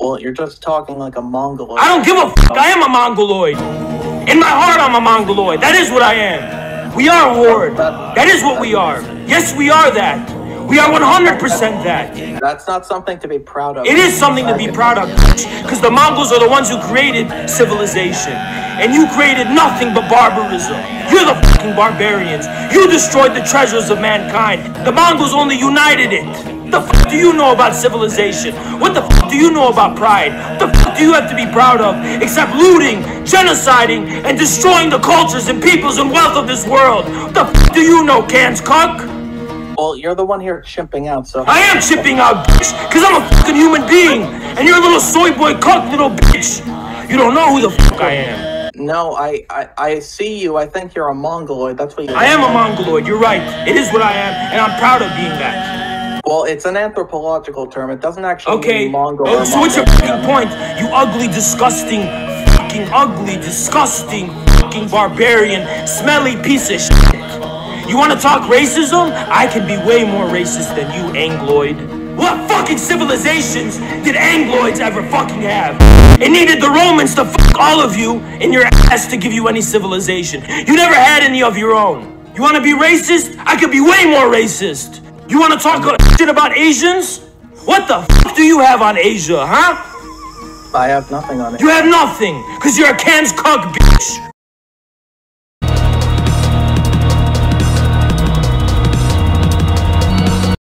Well, you're just talking like a mongoloid. I don't give a fuck. I am a mongoloid. In my heart, I'm a mongoloid. That is what I am. We are Ward. That is what we are. Yes, we are that. We are 100% that. That's not something to be proud of. It is something to be proud of, because the Mongols are the ones who created civilization. And you created nothing but barbarism. You're the fucking barbarians. You destroyed the treasures of mankind. The Mongols only united it. What the fuck do you know about civilization? What the fuck do you know about pride? What the fuck do you have to be proud of except looting, genociding, and destroying the cultures and peoples and wealth of this world? What the fuck do you know, Cans Cuck? Well, you're the one here chimping out, so... I am chimping out, bitch, because I'm a fucking human being, and you're a little soy boy cuck, little bitch. You don't know who the fuck I am. No, I see you. I think you're a mongoloid. That's what you... I am a mongoloid. You're right. It is what I am, and I'm proud of being that. Well, it's an anthropological term. It doesn't actually mean Mongol. Okay, so what's your fucking point? You ugly, disgusting, fucking ugly, disgusting, fucking barbarian, smelly piece of shit. You want to talk racism? I can be way more racist than you, Angloid. What fucking civilizations did Angloids ever fucking have? It needed the Romans to fuck all of you in your ass to give you any civilization. You never had any of your own. You want to be racist? I could be way more racist. You want to talk shit about Asians? What the fuck do you have on Asia, huh? I have nothing on it. You have nothing, because you're a Cans Cuck, bitch.